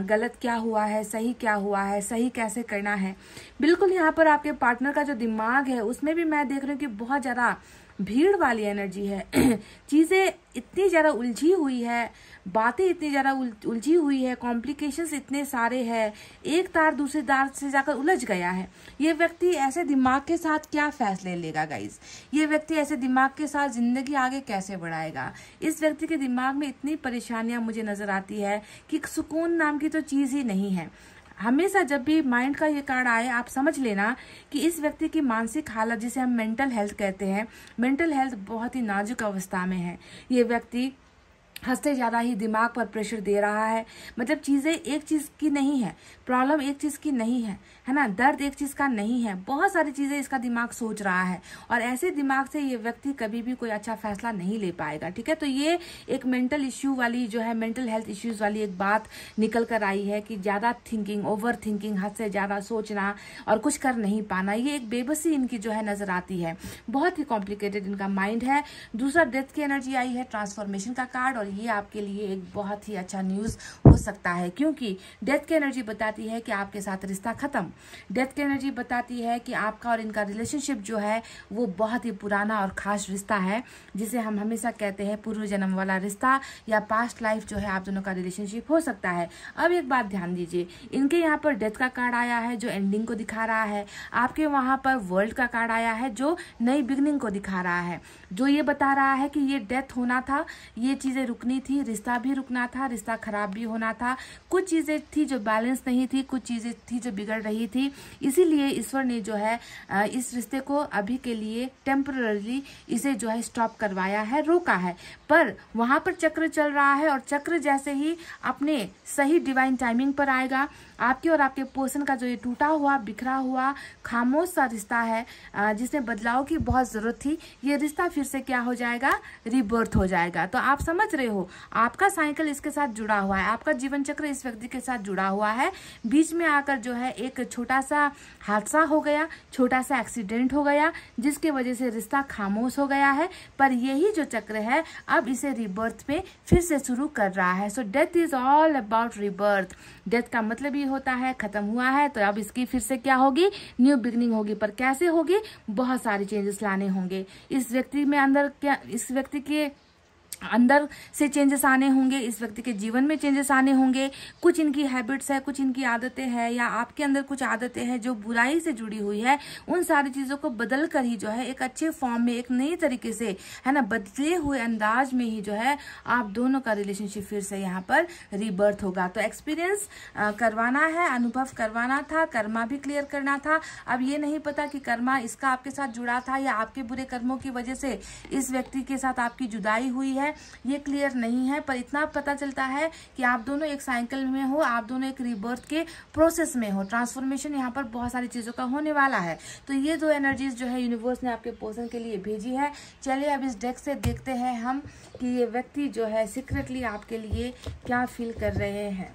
गलत क्या हुआ है, सही क्या हुआ है, सही कैसे करना है। बिल्कुल यहाँ पर आपके पार्टनर का जो दिमाग है उसमें भी मैं देख रही हूँ कि बहुत ज़्यादा भीड़ वाली एनर्जी है। चीज़ें इतनी ज़्यादा उलझी हुई है, बातें इतनी ज़्यादा उलझी हुई है, कॉम्प्लिकेशंस इतने सारे हैं, एक तार दूसरे तार से जाकर उलझ गया है। ये व्यक्ति ऐसे दिमाग के साथ क्या फैसले लेगा गाइज, ये व्यक्ति ऐसे दिमाग के साथ जिंदगी आगे कैसे बढ़ाएगा। इस व्यक्ति के दिमाग में इतनी परेशानियाँ मुझे नज़र आती है कि सुकून नाम की तो चीज़ ही नहीं है। हमेशा जब भी माइंड का ये कार्ड आए आप समझ लेना कि इस व्यक्ति की मानसिक हालत, जिसे हम मेंटल हेल्थ कहते हैं, मेंटल हेल्थ बहुत ही नाजुक अवस्था में है। ये व्यक्ति हद से ज़्यादा ही दिमाग पर प्रेशर दे रहा है। मतलब चीज़ें एक चीज़ की नहीं है, प्रॉब्लम एक चीज़ की नहीं है, है ना, दर्द एक चीज़ का नहीं है, बहुत सारी चीज़ें इसका दिमाग सोच रहा है और ऐसे दिमाग से ये व्यक्ति कभी भी कोई अच्छा फैसला नहीं ले पाएगा। ठीक है, तो ये एक मेंटल इश्यू वाली जो है, मेंटल हेल्थ इश्यूज़ वाली एक बात निकल कर आई है कि ज़्यादा थिंकिंग, ओवर थिंकिंग, हद से ज़्यादा सोचना और कुछ कर नहीं पाना, ये एक बेबसी इनकी जो है नज़र आती है। बहुत ही कॉम्प्लिकेटेड इनका माइंड है। दूसरा डेथ की एनर्जी आई है, ट्रांसफॉर्मेशन का कार्ड, और ये आपके लिए एक बहुत ही अच्छा न्यूज़ हो सकता है क्योंकि डेथ की एनर्जी बताती है कि आपके साथ रिश्ता खत्म। डेथ की एनर्जी बताती है कि आपका और इनका रिलेशनशिप जो है वो बहुत ही पुराना और ख़ास रिश्ता है, जिसे हम हमेशा कहते हैं पूर्व जन्म वाला रिश्ता या पास्ट लाइफ जो है आप दोनों का रिलेशनशिप हो सकता है। अब एक बात ध्यान दीजिए, इनके यहाँ पर डेथ का कार्ड आया है जो एंडिंग को दिखा रहा है, आपके वहाँ पर वर्ल्ड का कार्ड आया है जो नई बिगनिंग को दिखा रहा है, जो ये बता रहा है कि ये डेथ होना था, ये चीज़ें रुकनी थी, रिश्ता भी रुकना था, रिश्ता खराब भी होना था, कुछ चीज़ें थी जो बैलेंस नहीं थी, कुछ चीज़ें थी जो बिगड़ रही थी, इसीलिए ईश्वर ने जो है इस रिश्ते को अभी के लिए टेम्पररीली इसे जो है स्टॉप करवाया है, रोका है। पर वहाँ पर चक्र चल रहा है और चक्र जैसे ही अपने सही डिवाइन टाइमिंग पर आएगा, आपके और आपके पोर्सन का जो ये टूटा हुआ, बिखरा हुआ, खामोश सा रिश्ता है जिसमें बदलाव की बहुत ज़रूरत थी, ये रिश्ता फिर से क्या हो जाएगा, रिबर्थ हो जाएगा। तो आप समझ रहे हो आपका साइकिल इसके साथ जुड़ा हुआ है, आपका जीवन चक्र इस व्यक्ति के साथ जुड़ा हुआ है। बीच में आकर जो है एक छोटा सा हादसा हो गया, छोटा सा एक्सीडेंट हो गया, जिसके वजह से रिश्ता खामोश हो गया है, पर यही जो चक्र है अब इसे रिबर्थ में फिर से शुरू कर रहा है। So death is all about rebirth. Death का मतलब ये होता है खत्म हुआ है, तो अब इसकी फिर से क्या होगी, न्यू बिगनिंग होगी। पर कैसे होगी, बहुत सारे चेंजेस लाने होंगे इस व्यक्ति में अंदर, क्या इस व्यक्ति के अंदर से चेंजेस आने होंगे, इस व्यक्ति के जीवन में चेंजेस आने होंगे। कुछ इनकी हैबिट्स है, कुछ इनकी आदतें हैं, या आपके अंदर कुछ आदतें हैं जो बुराई से जुड़ी हुई है, उन सारी चीज़ों को बदल कर ही जो है एक अच्छे फॉर्म में, एक नए तरीके से, है ना, बदले हुए अंदाज में ही जो है आप दोनों का रिलेशनशिप फिर से यहाँ पर रिबर्थ होगा। तो एक्सपीरियंस करवाना है, अनुभव करवाना था, कर्मा भी क्लियर करना था। अब ये नहीं पता कि कर्मा इसका आपके साथ जुड़ा था या आपके बुरे कर्मों की वजह से इस व्यक्ति के साथ आपकी जुदाई हुई है, ये क्लियर नहीं है, पर इतना पता चलता है कि आप दोनों एक साइकिल में हो, आप दोनों एक रिबर्थ के प्रोसेस में हो। ट्रांसफॉर्मेशन यहाँ पर बहुत सारी चीज़ों का होने वाला है। तो ये दो एनर्जीज जो है यूनिवर्स ने आपके पर्सन के लिए भेजी है। चलिए अब इस डेक से देखते हैं हम कि ये व्यक्ति जो है सीक्रेटली आपके लिए क्या फील कर रहे हैं।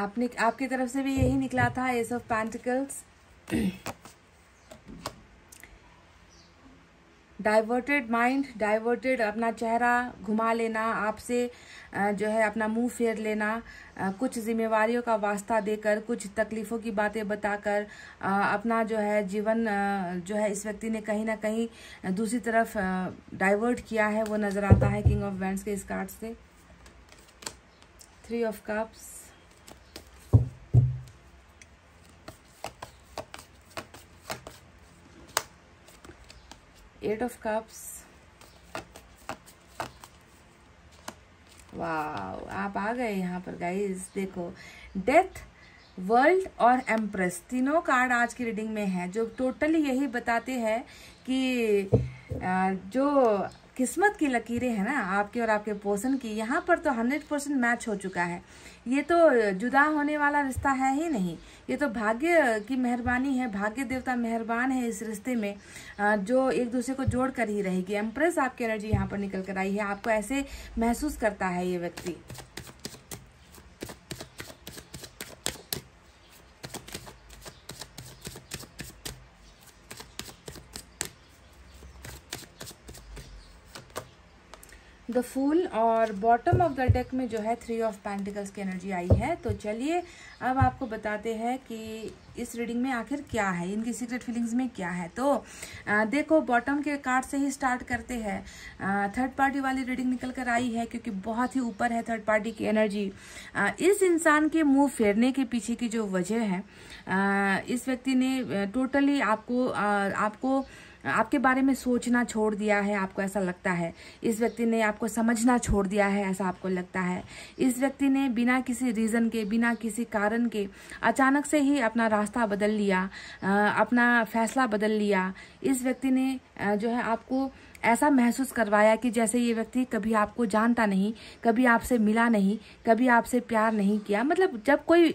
आपने आपकी तरफ से भी यही निकला था, ace of pentacles. Diverted mind, diverted अपना चेहरा घुमा लेना, आपसे जो है अपना मुंह फेर लेना, कुछ जिम्मेवारियों का वास्ता देकर, कुछ तकलीफ़ों की बातें बताकर अपना जो है जीवन जो है इस व्यक्ति ने कहीं ना कहीं दूसरी तरफ डाइवर्ट किया है, वो नज़र आता है किंग ऑफ वैंड्स के इस कार्ड से। Three of cups, eight of cups. वाह, आप आ गए यहाँ पर गाइज। देखो, डेथ, वर्ल्ड और एम्प्रेस, तीनों कार्ड आज की रीडिंग में हैं जो टोटली यही बताते हैं कि जो किस्मत की लकीरें हैं ना आपके और आपके पर्सन की, यहाँ पर तो हंड्रेड परसेंट मैच हो चुका है। ये तो जुदा होने वाला रिश्ता है ही नहीं, ये तो भाग्य की मेहरबानी है, भाग्य देवता मेहरबान है इस रिश्ते में जो एक दूसरे को जोड़ कर ही रहेगी। एम्प्रेस आपकी एनर्जी यहाँ पर निकल कर आई है, आपको ऐसे महसूस करता है ये व्यक्ति। द फूल, और बॉटम ऑफ द डेक में जो है थ्री ऑफ पेंटिकल्स की एनर्जी आई है। तो चलिए अब आपको बताते हैं कि इस रीडिंग में आखिर क्या है, इनकी सीक्रेट फीलिंग्स में क्या है। तो आ, देखो, बॉटम के कार्ड से ही स्टार्ट करते हैं। थर्ड पार्टी वाली रीडिंग निकल कर आई है क्योंकि बहुत ही ऊपर है थर्ड पार्टी की एनर्जी। आ, इस इंसान के मुंह फेरने के पीछे की जो वजह है, आ, इस व्यक्ति ने टोटली आपको आ, आपको आपके बारे में सोचना छोड़ दिया है, आपको ऐसा लगता है। इस व्यक्ति ने आपको समझना छोड़ दिया है, ऐसा आपको लगता है। इस व्यक्ति ने बिना किसी रीज़न के, बिना किसी कारण के अचानक से ही अपना रास्ता बदल लिया, अपना फैसला बदल लिया। इस व्यक्ति ने जो है आपको ऐसा महसूस करवाया कि जैसे ये व्यक्ति कभी आपको जानता नहीं, कभी आपसे मिला नहीं, कभी आपसे प्यार नहीं किया। मतलब जब कोई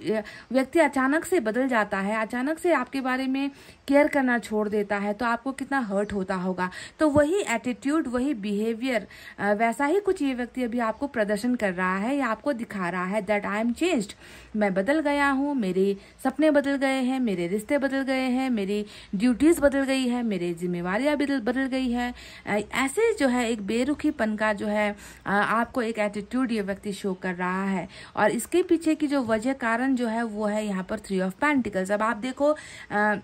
व्यक्ति अचानक से बदल जाता है, अचानक से आपके बारे में केयर करना छोड़ देता है, तो आपको कितना हर्ट होता होगा। तो वही एटीट्यूड, वही बिहेवियर, वैसा ही कुछ ये व्यक्ति अभी आपको प्रदर्शन कर रहा है या आपको दिखा रहा है। दैट आई एम चेंज्ड, मैं बदल गया हूँ, मेरे सपने बदल गए हैं, मेरे रिश्ते बदल गए हैं, मेरी ड्यूटीज़ बदल गई है, मेरी जिम्मेवारियाँ बदल गई है। ऐसे जो है एक बेरुखीपन का जो है आपको एक एटीट्यूड ये व्यक्ति शो कर रहा है, और इसके पीछे की जो वजह, कारण जो है वो है यहाँ पर थ्री ऑफ पेंटिकल्स। अब आप देखो आ,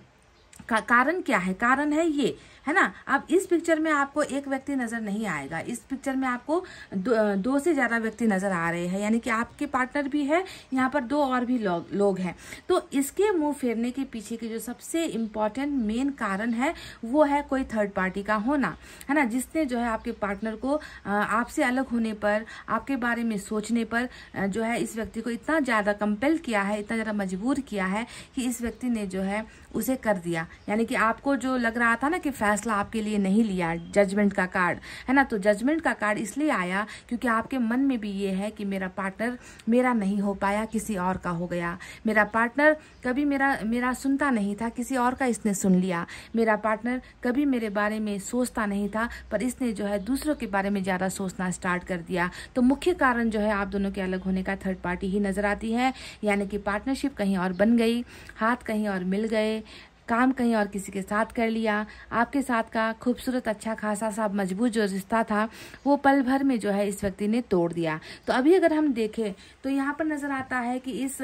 का, कारण क्या है। कारण है ये, है ना। अब इस पिक्चर में आपको एक व्यक्ति नज़र नहीं आएगा, इस पिक्चर में आपको दो, दो से ज़्यादा व्यक्ति नज़र आ रहे हैं, यानी कि आपके पार्टनर भी है, यहाँ पर दो और भी लोग लोग हैं। तो इसके मुंह फेरने के पीछे के जो सबसे इम्पॉर्टेंट मेन कारण है वो है कोई थर्ड पार्टी का होना, है ना, जिसने जो है आपके पार्टनर को आपसे अलग होने पर, आपके बारे में सोचने पर जो है इस व्यक्ति को इतना ज़्यादा कंपेल किया है, इतना ज़्यादा मजबूर किया है कि इस व्यक्ति ने जो है उसे कर दिया। यानी कि आपको जो लग रहा था ना कि फैसला आपके लिए नहीं लिया, जजमेंट का कार्ड, है ना। तो जजमेंट का कार्ड इसलिए आया क्योंकि आपके मन में भी ये है कि मेरा पार्टनर मेरा नहीं हो पाया, किसी और का हो गया। मेरा पार्टनर कभी मेरा मेरा सुनता नहीं था, किसी और का इसने सुन लिया। मेरा पार्टनर कभी मेरे बारे में सोचता नहीं था, पर इसने जो है दूसरों के बारे में ज़्यादा सोचना स्टार्ट कर दिया। तो मुख्य कारण जो है आप दोनों के अलग होने का थर्ड पार्टी ही नज़र आती है, यानी कि पार्टनरशिप कहीं और बन गई, हाथ कहीं और मिल गए, काम कहीं और किसी के साथ कर लिया। आपके साथ का खूबसूरत, अच्छा खासा, साफ मजबूत जो रिश्ता था वो पल भर में जो है इस व्यक्ति ने तोड़ दिया। तो अभी अगर हम देखें तो यहाँ पर नज़र आता है कि इस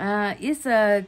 इस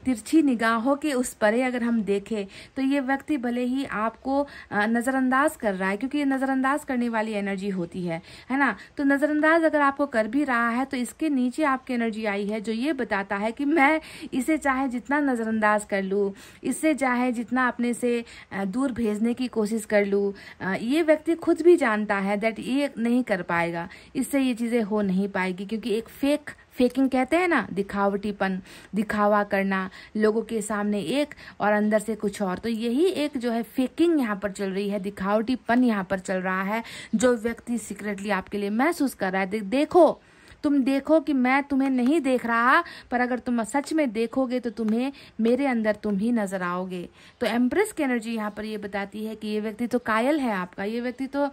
तिरछी निगाहों के उस परे अगर हम देखें तो ये व्यक्ति भले ही आपको नज़रअंदाज कर रहा है, क्योंकि ये नज़रअंदाज करने वाली एनर्जी होती है, है ना। तो नज़रअंदाज अगर आपको कर भी रहा है तो इसके नीचे आपकी एनर्जी आई है जो ये बताता है कि मैं इसे चाहे जितना नज़रअंदाज कर लूँ, इससे चाहे जितना अपने से दूर भेजने की कोशिश कर लूँ, ये व्यक्ति खुद भी जानता है दैट ये नहीं कर पाएगा, इससे ये चीज़ें हो नहीं पाएगी। क्योंकि एक फेक फेकिंग कहते हैं ना, दिखावटीपन, दिखावा करना, लोगों के सामने एक और अंदर से कुछ और। तो यही एक जो है फेकिंग यहाँ पर चल रही है, दिखावटीपन यहाँ पर चल रहा है जो व्यक्ति सीक्रेटली आपके लिए महसूस कर रहा है। दे, देखो तुम देखो कि मैं तुम्हें नहीं देख रहा, पर अगर तुम सच में देखोगे तो तुम्हें मेरे अंदर तुम ही नजर आओगे। तो एम्प्रेस की एनर्जी यहाँ पर ये बताती है कि ये व्यक्ति तो कायल है आपका, ये व्यक्ति तो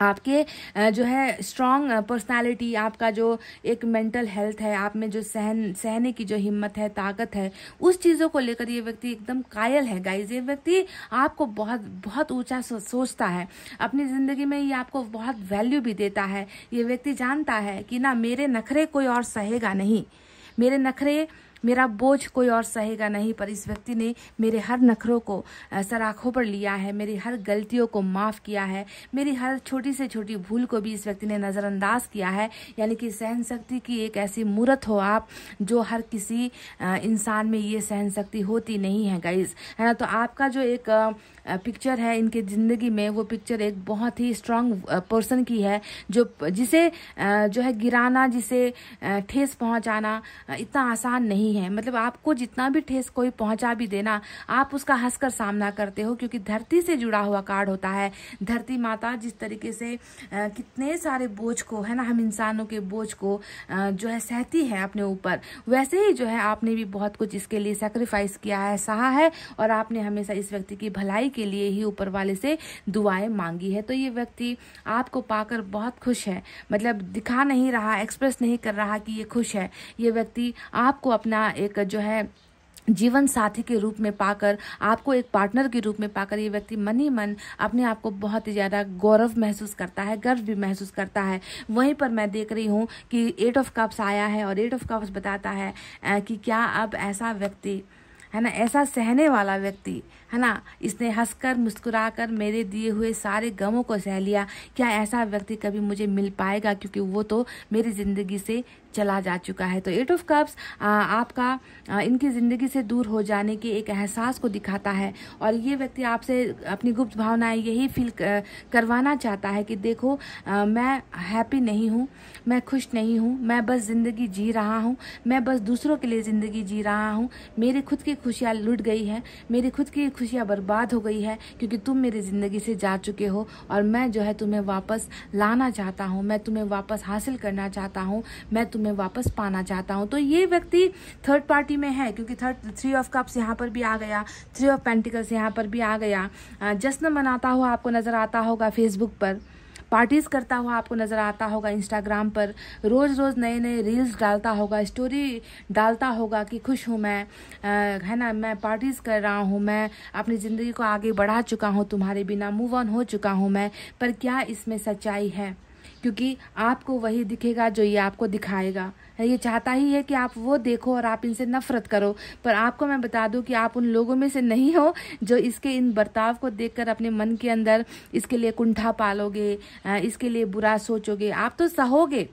आपके जो है स्ट्रांग पर्सनालिटी, आपका जो एक मेंटल हेल्थ है, आप में जो सहन सहने की जो हिम्मत है, ताकत है, उस चीज़ों को लेकर ये व्यक्ति एकदम कायल है गाइज। ये व्यक्ति आपको बहुत बहुत ऊंचा सो, सोचता है अपनी ज़िंदगी में, ये आपको बहुत वैल्यू भी देता है। ये व्यक्ति जानता है कि ना मेरे नखरे कोई और सहेगा नहीं, मेरे नखरे मेरा बोझ कोई और सहेगा नहीं, पर इस व्यक्ति ने मेरे हर नखरों को सराखों पर लिया है, मेरी हर गलतियों को माफ़ किया है, मेरी हर छोटी से छोटी भूल को भी इस व्यक्ति ने नज़रअंदाज किया है। यानी कि सहन शक्ति की एक ऐसी मूर्त हो आप, जो हर किसी इंसान में ये सहन शक्ति होती नहीं है गाइज, है ना। तो आपका जो एक पिक्चर है इनके ज़िंदगी में, वो पिक्चर एक बहुत ही स्ट्रांग पर्सन की है, जो जिसे जो है गिराना, जिसे ठेस पहुँचाना इतना आसान नहीं है। मतलब आपको जितना भी ठेस कोई पहुंचा भी देना, आप उसका हंसकर सामना करते हो, क्योंकि धरती से जुड़ा हुआ कार्ड होता है। धरती माता जिस तरीके से आ, कितने सारे बोझ को, है ना, हम इंसानों के बोझ को आ, जो है सहती है अपने ऊपर, वैसे ही जो है आपने भी बहुत कुछ इसके लिए सैक्रिफाइस किया है, सहा है, और आपने हमेशा इस व्यक्ति की भलाई के लिए ही ऊपर वाले से दुआएं मांगी है। तो ये व्यक्ति आपको पाकर बहुत खुश है, मतलब दिखा नहीं रहा, एक्सप्रेस नहीं कर रहा कि ये खुश है। ये व्यक्ति आपको अपना एक जो है जीवन साथी के रूप में पाकर, आपको एक पार्टनर के रूप में पाकर, ये व्यक्ति मन ही मन अपने आप को बहुत ही ज़्यादा गौरव महसूस करता है, गर्व भी महसूस करता है। वहीं पर मैं देख रही हूँ कि एट ऑफ कप्स आया है, और एट ऑफ कप्स बताता है कि क्या अब ऐसा व्यक्ति, है ना, ऐसा सहने वाला व्यक्ति, है ना, इसने हंसकर मुस्कुराकर मेरे दिए हुए सारे गमों को सह लिया, क्या ऐसा व्यक्ति कभी मुझे मिल पाएगा, क्योंकि वो तो मेरी ज़िंदगी से चला जा चुका है। तो एट ऑफ कप्स आपका आ, इनकी ज़िंदगी से दूर हो जाने के एक एहसास को दिखाता है, और ये व्यक्ति आपसे अपनी गुप्त भावनाएं यही फील करवाना चाहता है कि देखो आ, मैं हैप्पी नहीं हूँ, मैं खुश नहीं हूँ, मैं बस ज़िंदगी जी रहा हूँ, मैं बस दूसरों के लिए ज़िंदगी जी रहा हूँ, मेरी खुद की खुशियाँ लुट गई है, मेरी खुद की खुशियाँ बर्बाद हो गई है, क्योंकि तुम मेरी ज़िंदगी से जा चुके हो, और मैं जो है तुम्हें वापस लाना चाहता हूँ, मैं तुम्हें वापस हासिल करना चाहता हूँ, मैं मैं वापस पाना चाहता हूं। तो ये व्यक्ति थर्ड पार्टी में है, क्योंकि थर्ड थ्री ऑफ कप्स यहाँ पर भी आ गया, थ्री ऑफ पेंटिकल्स यहाँ पर भी आ गया। जश्न मनाता हुआ आपको नजर आता होगा फेसबुक पर, पार्टीज़ करता हुआ आपको नज़र आता होगा इंस्टाग्राम पर, रोज़ रोज़ नए नए रील्स डालता होगा, स्टोरी डालता होगा कि खुश हूँ मैं, आ, है ना, मैं पार्टीज़ कर रहा हूँ, मैं अपनी ज़िंदगी को आगे बढ़ा चुका हूँ, तुम्हारे बिना मूव ऑन हो चुका हूँ मैं। पर क्या इसमें सच्चाई है, क्योंकि आपको वही दिखेगा जो ये आपको दिखाएगा। ये चाहता ही है कि आप वो देखो और आप इनसे नफरत करो, पर आपको मैं बता दूं कि आप उन लोगों में से नहीं हो जो इसके इन बर्ताव को देखकर अपने मन के अंदर इसके लिए कुंठा पालोगे, इसके लिए बुरा सोचोगे। आप तो सहोगे,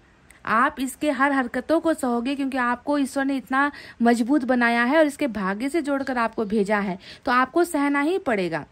आप इसके हर हरकतों को सहोगे, क्योंकि आपको ईश्वर ने इतना मजबूत बनाया है और इसके भाग्य से जोड़कर आपको भेजा है, तो आपको सहना ही पड़ेगा,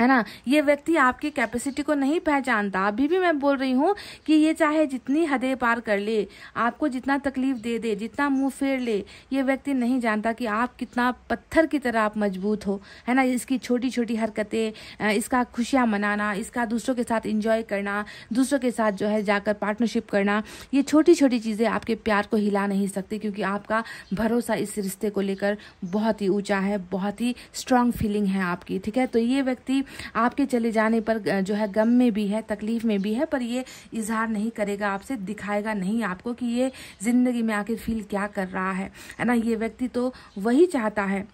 है ना। ये व्यक्ति आपकी कैपेसिटी को नहीं पहचानता। अभी भी मैं बोल रही हूँ कि ये चाहे जितनी हदें पार कर ले, आपको जितना तकलीफ दे दे, जितना मुंह फेर ले, ये व्यक्ति नहीं जानता कि आप कितना पत्थर की तरह आप मजबूत हो, है ना। इसकी छोटी छोटी हरकतें, इसका खुशियाँ मनाना, इसका दूसरों के साथ इंजॉय करना, दूसरों के साथ जो है जाकर पार्टनरशिप करना, ये छोटी छोटी चीज़ें आपके प्यार को हिला नहीं सकती, क्योंकि आपका भरोसा इस रिश्ते को लेकर बहुत ही ऊँचा है, बहुत ही स्ट्रांग फीलिंग है आपकी, ठीक है। तो ये व्यक्ति आपके चले जाने पर जो है गम में भी है, तकलीफ में भी है, पर ये इजहार नहीं करेगा आपसे, दिखाएगा नहीं आपको कि ये जिंदगी में आके फील क्या कर रहा है, है ना। ये व्यक्ति तो वही चाहता है,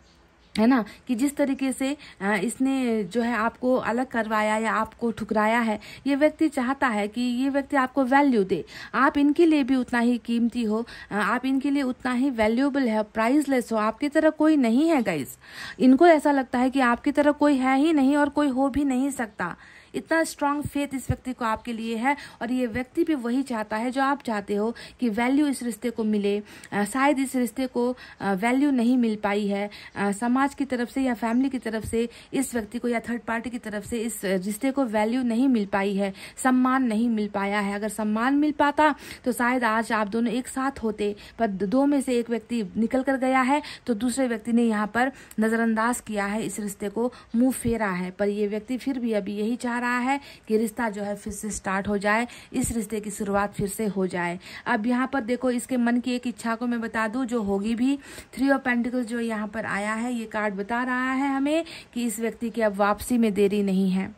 है ना, कि जिस तरीके से इसने जो है आपको अलग करवाया या आपको ठुकराया है, ये व्यक्ति चाहता है कि ये व्यक्ति आपको वैल्यू दे, आप इनके लिए भी उतना ही कीमती हो, आप इनके लिए उतना ही वैल्यूएबल है, प्राइसलेस हो, आपकी तरह कोई नहीं है गाइज। इनको ऐसा लगता है कि आपकी तरह कोई है ही नहीं और कोई हो भी नहीं सकता, इतना स्ट्रांग फेथ इस व्यक्ति को आपके लिए है। और ये व्यक्ति भी वही चाहता है जो आप चाहते हो, कि वैल्यू इस रिश्ते को मिले। आ, शायद इस रिश्ते को आ, वैल्यू नहीं मिल पाई है, आ, समाज की तरफ से या फैमिली की तरफ से इस व्यक्ति को, या थर्ड पार्टी की तरफ से इस रिश्ते को वैल्यू नहीं मिल पाई है, सम्मान नहीं मिल पाया है। अगर सम्मान मिल पाता तो शायद आज आप दोनों एक साथ होते, पर दो में से एक व्यक्ति निकल कर गया है, तो दूसरे व्यक्ति ने यहाँ पर नज़रअंदाज किया है, इस रिश्ते को मुँह फेरा है। पर यह व्यक्ति फिर भी अभी यही चाह रहा है कि रिश्ता जो है फिर से स्टार्ट हो जाए, इस रिश्ते की शुरुआत फिर से हो जाए। अब यहाँ पर देखो, इसके मन की एक इच्छा को मैं बता दूं जो होगी भी। थ्री ऑफ पेंटिकल्स जो यहाँ पर आया है, ये कार्ड बता रहा है हमें कि इस व्यक्ति की अब वापसी में देरी नहीं है,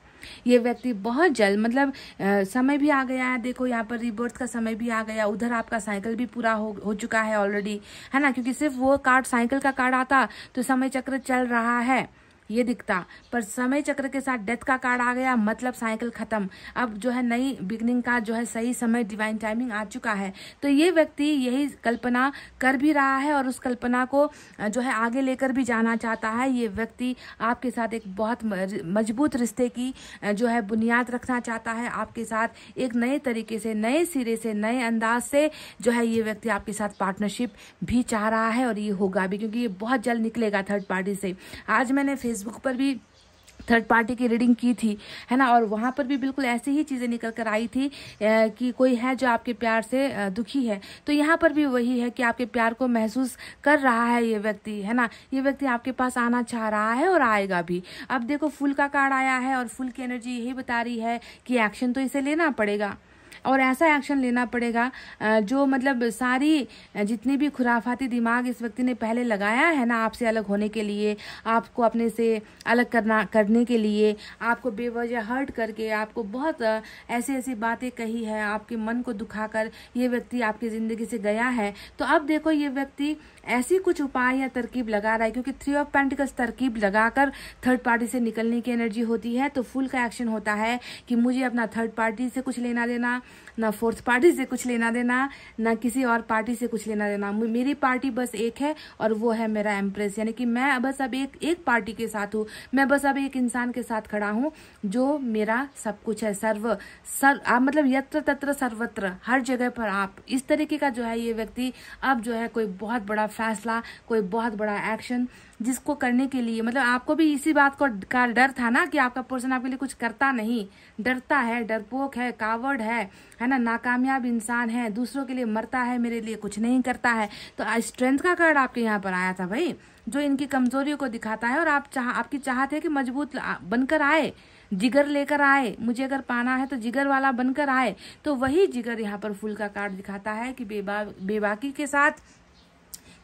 ये व्यक्ति बहुत जल्द, मतलब आ, समय भी आ गया है, देखो यहाँ पर रिबर्थ का समय भी आ गया, उधर आपका साइकिल भी पूरा हो, हो चुका है ऑलरेडी, है ना, क्योंकि सिर्फ वो कार्ड साइकिल का कार्ड आता तो समय चक्र चल रहा है ये दिखता, पर समय चक्र के साथ डेथ का कार्ड आ गया, मतलब साइकिल खत्म। अब जो है नई बिगनिंग का जो है सही समय डिवाइन टाइमिंग आ चुका है। तो ये व्यक्ति यही कल्पना कर भी रहा है और उस कल्पना को जो है आगे लेकर भी जाना चाहता है। ये व्यक्ति आपके साथ एक बहुत मजबूत रिश्ते की जो है बुनियाद रखना चाहता है, आपके साथ एक नए तरीके से, नए सिरे से, नए अंदाज से जो है ये व्यक्ति आपके साथ पार्टनरशिप भी चाह रहा है, और ये होगा भी क्योंकि ये बहुत जल्द निकलेगा थर्ड पार्टी से। आज मैंने फेसबुक पर भी थर्ड पार्टी की रीडिंग की थी, है ना, और वहाँ पर भी बिल्कुल ऐसी ही चीज़ें निकल कर आई थी कि कोई है जो आपके प्यार से दुखी है। तो यहाँ पर भी वही है कि आपके प्यार को महसूस कर रहा है ये व्यक्ति, है ना, ये व्यक्ति आपके पास आना चाह रहा है और आएगा भी। अब देखो फूल का कार्ड आया है और फूल की एनर्जी यही बता रही है कि एक्शन तो इसे लेना पड़ेगा, और ऐसा एक्शन लेना पड़ेगा जो मतलब सारी जितनी भी खुराफाती दिमाग इस व्यक्ति ने पहले लगाया है ना आपसे अलग होने के लिए, आपको अपने से अलग करना करने के लिए, आपको बेवजह हर्ट करके, आपको बहुत ऐसी ऐसी बातें कही है, आपके मन को दुखाकर ये व्यक्ति आपकी ज़िंदगी से गया है। तो अब देखो ये व्यक्ति ऐसी कुछ उपाय या तरकीब लगा रहा है, क्योंकि थ्री ऑफ पेंटिकल्स तरकीब लगाकर थर्ड पार्टी से निकलने की एनर्जी होती है। तो फुल का एक्शन होता है कि मुझे अपना थर्ड पार्टी से कुछ लेना देना, ना फोर्थ पार्टी से कुछ लेना देना, ना किसी और पार्टी से कुछ लेना देना, मेरी पार्टी बस एक है और वो है मेरा एम्प्रेस, यानी कि मैं बस अब एक एक पार्टी के साथ हूँ, मैं बस अब एक इंसान के साथ खड़ा हूँ जो मेरा सब कुछ है, सर्व सर आप मतलब यत्र तत्र सर्वत्र, हर जगह पर आप। इस तरीके का जो है ये व्यक्ति अब जो है कोई बहुत बड़ा फैसला, कोई बहुत बड़ा एक्शन जिसको करने के लिए, मतलब आपको भी इसी बात को का डर था ना कि आपका पर्सन आपके लिए कुछ करता नहीं, डरता है, डरपोक है, कावर्ड है, है ना, नाकामयाब इंसान है, दूसरों के लिए मरता है, मेरे लिए कुछ नहीं करता है। तो स्ट्रेंथ का कार्ड आपके यहाँ पर आया था भाई, जो इनकी कमजोरियों को दिखाता है, और आप चाह आपकी चाहते हैं कि मजबूत बनकर आए, जिगर लेकर आए, मुझे अगर पाना है तो जिगर वाला बनकर आए। तो वही जिगर यहाँ पर फूल का कार्ड दिखाता है कि बेबा बेबाकी के साथ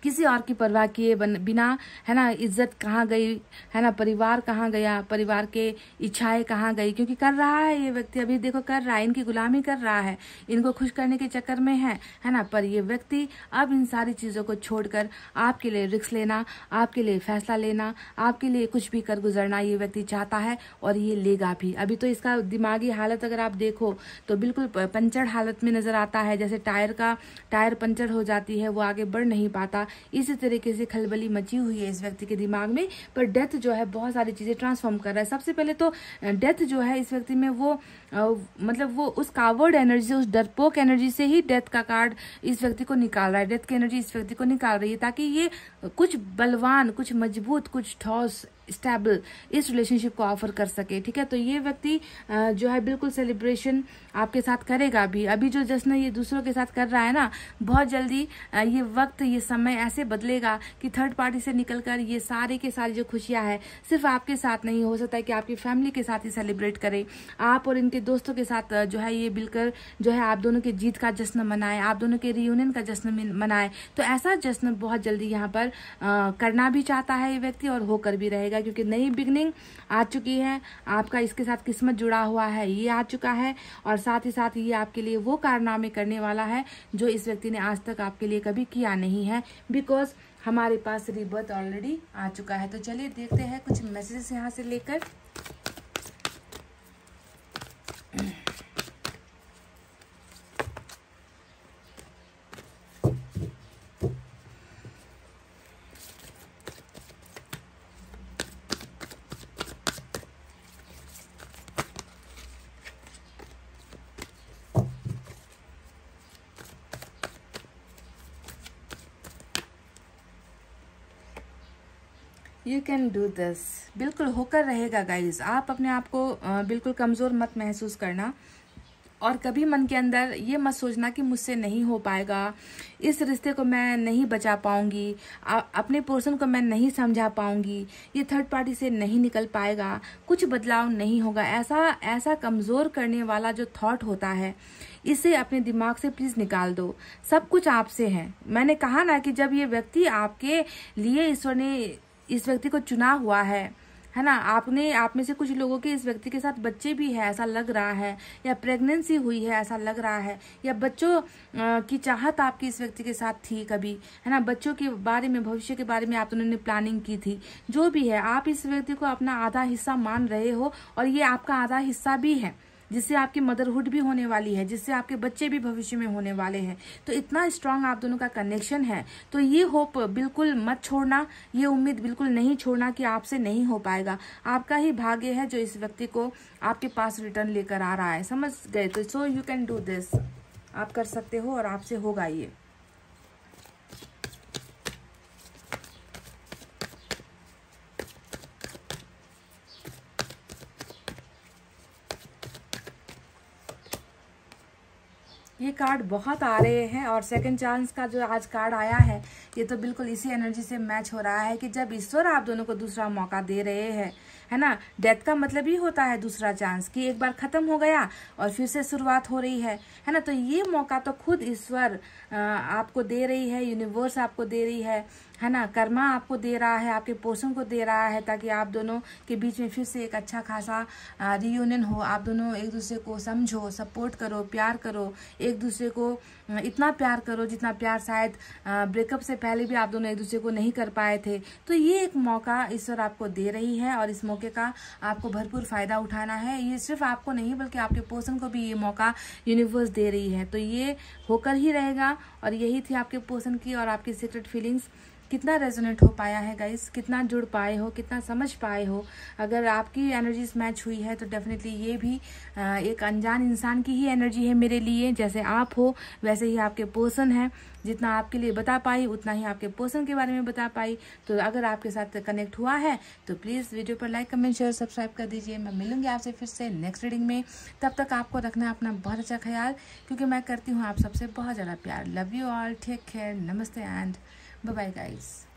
किसी और की परवाह किए बिना, है ना, इज्जत कहाँ गई, है ना, परिवार कहाँ गया, परिवार के इच्छाएं कहाँ गई, क्योंकि कर रहा है ये व्यक्ति, अभी देखो कर रहा है, इनकी गुलामी कर रहा है, इनको खुश करने के चक्कर में है, है ना। पर ये व्यक्ति अब इन सारी चीज़ों को छोड़कर आपके लिए रिस्क लेना, आपके लिए फैसला लेना, आपके लिए कुछ भी कर गुजरना ये व्यक्ति चाहता है, और ये लेगा भी। अभी तो इसका दिमागी हालत अगर आप देखो तो बिल्कुल पंचर हालत में नजर आता है, जैसे टायर का टायर पंचर हो जाती है, वो आगे बढ़ नहीं पाता, इसी तरीके से खलबली मची हुई है इस व्यक्ति के दिमाग में। पर डेथ जो है बहुत सारी चीजें ट्रांसफॉर्म कर रहा है। सबसे पहले तो डेथ जो है इस व्यक्ति में वो आ, मतलब वो उस कावर्ड एनर्जी से, उस डरपोक एनर्जी से ही डेथ का कार्ड इस व्यक्ति को निकाल रहा है, डेथ की एनर्जी इस व्यक्ति को निकाल रही है, ताकि ये कुछ बलवान, कुछ मजबूत, कुछ ठोस, स्टेबल इस रिलेशनशिप को ऑफर कर सके। ठीक है, तो ये व्यक्ति जो है बिल्कुल सेलिब्रेशन आपके साथ करेगा भी। अभी जो जश्न ये दूसरों के साथ कर रहा है ना, बहुत जल्दी ये वक्त, ये समय ऐसे बदलेगा कि थर्ड पार्टी से निकलकर ये सारे के सारे जो खुशियां है सिर्फ आपके साथ नहीं, हो सकता है कि आपकी फैमिली के साथ ही सेलिब्रेट करे, आप और इनके दोस्तों के साथ जो है ये मिलकर जो है आप दोनों के जीत का जश्न मनाए, आप दोनों के रियूनियन का जश्न मनाए। तो ऐसा जश्न बहुत जल्दी यहाँ पर आ, करना भी चाहता है ये व्यक्ति और होकर भी रहेगा, क्योंकि नई बिगनिंग आ चुकी है, आपका इसके साथ किस्मत जुड़ा हुआ है, ये आ चुका है, और साथ ही साथ ये आपके लिए वो कारनामे करने वाला है जो इस व्यक्ति ने आज तक आपके लिए कभी किया नहीं है, बिकॉज हमारे पास रिबर्थ ऑलरेडी आ चुका है। तो चलिए देखते हैं कुछ मैसेजेस यहाँ से लेकर। यू कैन डू दिस, बिल्कुल होकर रहेगा गाइज। आप अपने आप को बिल्कुल कमज़ोर मत महसूस करना, और कभी मन के अंदर ये मत सोचना कि मुझसे नहीं हो पाएगा, इस रिश्ते को मैं नहीं बचा पाऊंगी, अपने पर्सन को मैं नहीं समझा पाऊंगी, ये थर्ड पार्टी से नहीं निकल पाएगा, कुछ बदलाव नहीं होगा। ऐसा ऐसा कमज़ोर करने वाला जो थॉट होता है इसे अपने दिमाग से प्लीज़ निकाल दो। सब कुछ आपसे है। मैंने कहा ना कि जब ये व्यक्ति आपके लिए, ईश्वर ने इस व्यक्ति को चुना हुआ है है ना। आपने आप में से कुछ लोगों के इस व्यक्ति के साथ बच्चे भी है ऐसा लग रहा है, या प्रेगनेंसी हुई है ऐसा लग रहा है, या बच्चों की चाहत आपकी इस व्यक्ति के साथ थी कभी, है ना। बच्चों के बारे में, भविष्य के बारे में आप उन्होंने प्लानिंग की थी। जो भी है, आप इस व्यक्ति को अपना आधा हिस्सा मान रहे हो और ये आपका आधा हिस्सा भी है, जिससे आपकी मदरहुड भी होने वाली है, जिससे आपके बच्चे भी भविष्य में होने वाले हैं। तो इतना स्ट्रांग आप दोनों का कनेक्शन है। तो ये होप बिल्कुल मत छोड़ना, ये उम्मीद बिल्कुल नहीं छोड़ना कि आपसे नहीं हो पाएगा। आपका ही भाग्य है जो इस व्यक्ति को आपके पास रिटर्न लेकर आ रहा है। समझ गए? तो so you can do this, आप कर सकते हो और आपसे होगा ये। ये कार्ड बहुत आ रहे हैं और सेकंड चांस का जो आज कार्ड आया है ये तो बिल्कुल इसी एनर्जी से मैच हो रहा है कि जब ईश्वर आप दोनों को दूसरा मौका दे रहे हैं, है ना। डेथ का मतलब ही होता है दूसरा चांस, कि एक बार खत्म हो गया और फिर से शुरुआत हो रही है, है ना। तो ये मौका तो खुद ईश्वर आपको दे रही है, यूनिवर्स आपको दे रही है, है ना। कर्मा आपको दे रहा है, आपके पोर्शन को दे रहा है, ताकि आप दोनों के बीच में फिर से एक अच्छा खासा रियूनियन हो। आप दोनों एक दूसरे को समझो, सपोर्ट करो, प्यार करो, एक दूसरे को इतना प्यार करो जितना प्यार शायद ब्रेकअप से पहले भी आप दोनों एक दूसरे को नहीं कर पाए थे। तो ये एक मौका ईश्वर आपको दे रही है और इस मौके का आपको भरपूर फायदा उठाना है। ये सिर्फ आपको नहीं बल्कि आपके पोर्शन को भी ये मौका यूनिवर्स दे रही है। तो ये होकर ही रहेगा। और यही थी आपके पोर्शन की और आपकी सीक्रेट फीलिंग्स। कितना रेजोनेट हो पाया है गाइस, कितना जुड़ पाए हो, कितना समझ पाए हो। अगर आपकी एनर्जीज मैच हुई है तो डेफिनेटली ये भी एक अनजान इंसान की ही एनर्जी है मेरे लिए। जैसे आप हो वैसे ही आपके पर्सन है। जितना आपके लिए बता पाई उतना ही आपके पर्सन के बारे में बता पाई। तो अगर आपके साथ कनेक्ट हुआ है तो प्लीज़ वीडियो पर लाइक, कमेंट, शेयर, सब्सक्राइब कर दीजिए। मैं मिलूंगी आपसे फिर से नेक्स्ट रीडिंग में। तब तक आपको रखना अपना बहुत अच्छा ख्याल, क्योंकि मैं करती हूँ आप सबसे बहुत ज़्यादा प्यार। Love you all, take care, नमस्ते एंड bye bye guys।